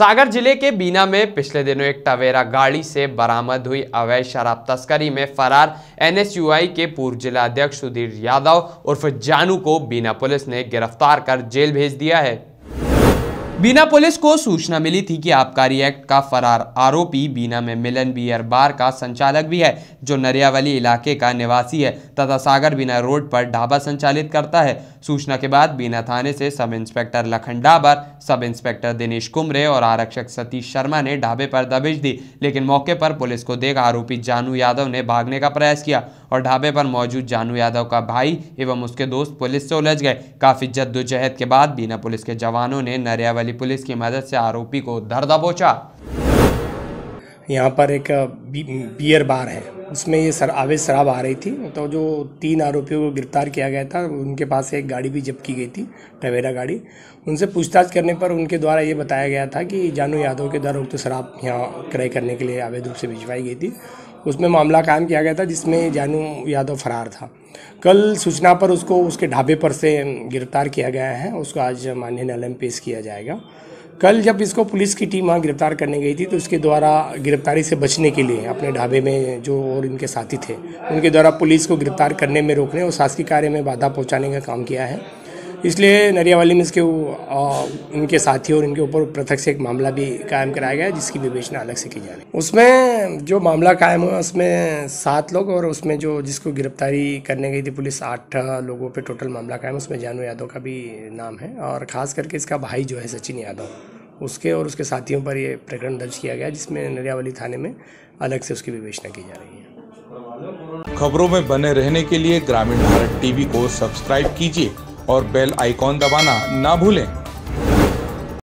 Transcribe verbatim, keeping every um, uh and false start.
सागर जिले के बीना में पिछले दिनों एक टवेरा गाड़ी से बरामद हुई अवैध शराब तस्करी में फरार एन एस यू आई के पूर्व जिलाध्यक्ष सुधीर यादव उर्फ जानू को बीना पुलिस ने गिरफ्तार कर जेल भेज दिया है। बीना पुलिस को सूचना मिली थी कि आबकारी एक्ट का फरार आरोपी बीना में मिलन बियर बार का संचालक भी है, जो नरियावली इलाके का निवासी है तथा सागर बीना रोड पर ढाबा संचालित करता है। सूचना के बाद बीना थाने से sub inspector Lakhan, sub inspector Dinesh Kumre और आरक्षक सतीश शर्मा ने ढाबे पर दबिश दी, लेकिन मौके पर पुलिस को देख आरोपी जानू यादव ने भागने का प्रयास किया और ढाबे पर मौजूद जानू यादव का भाई एवं उसके दोस्त पुलिस से उलझ गए। काफ़ी जद्दोजहद के बाद बीना पुलिस के जवानों ने नरियावली पुलिस की मदद से आरोपी को धर दबोचा। यहाँ पर एक बी, बियर बार है, उसमें ये सर आवेश शराब आ रही थी, तो जो तीन आरोपियों को गिरफ्तार किया गया था उनके पास से एक गाड़ी भी जब्त की गई थी, टवेरा गाड़ी। उनसे पूछताछ करने पर उनके द्वारा ये बताया गया था कि जानू यादव के दारूमुक्त शराब यहाँ क्रय करने के लिए अवैध रूप से भिजवाई गई थी। उसमें मामला कायम किया गया था जिसमें जानू यादव फरार था। कल सूचना पर उसको उसके ढाबे पर से गिरफ्तार किया गया है, उसको आज माननीय न्यायालय में पेश किया जाएगा। कल जब इसको पुलिस की टीम वहाँ गिरफ्तार करने गई थी तो उसके द्वारा गिरफ्तारी से बचने के लिए अपने ढाबे में जो और इनके साथी थे उनके द्वारा पुलिस को गिरफ्तार करने में रोकने और शासकीय कार्य में बाधा पहुँचाने का काम किया है। इसलिए नरियावली में इसके इनके साथियों और इनके ऊपर प्रत्यक्ष एक मामला भी कायम कराया गया है जिसकी विवेचना अलग से की जा रही है। उसमें जो मामला कायम हुआ उसमें सात लोग और उसमें जो जिसको गिरफ्तारी करने गई थी पुलिस आठ लोगों पे टोटल मामला कायम, उसमें जानू यादव का भी नाम है और ख़ास करके इसका भाई जो है सचिन यादव, उसके और उसके साथियों पर ये प्रकरण दर्ज किया गया जिसमें नरियावली थाने में अलग से उसकी विवेचना की जा रही है। खबरों में बने रहने के लिए ग्रामीण भारत टीवी को सब्सक्राइब कीजिए और बेल आइकॉन दबाना ना भूलें।